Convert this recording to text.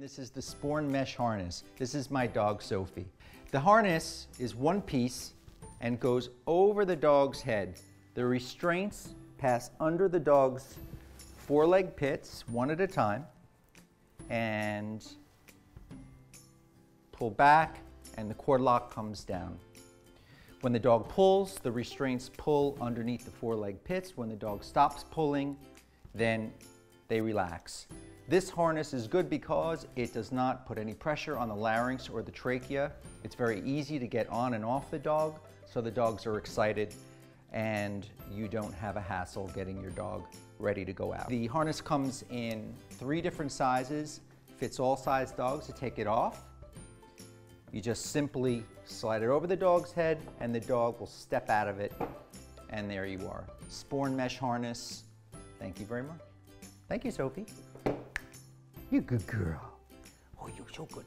This is the Sporn Mesh Harness. This is my dog, Sophie. The harness is one piece and goes over the dog's head. The restraints pass under the dog's foreleg pits, one at a time, and pull back, and the cord lock comes down. When the dog pulls, the restraints pull underneath the foreleg pits. When the dog stops pulling, then they relax. This harness is good because it does not put any pressure on the larynx or the trachea. It's very easy to get on and off the dog, so the dogs are excited and you don't have a hassle getting your dog ready to go out. The harness comes in 3 different sizes, fits all size dogs. To take it off, you just simply slide it over the dog's head and the dog will step out of it, and there you are. Sporn Mesh Harness. Thank you very much. Thank you, Sophie. You good girl. Oh, you're so good.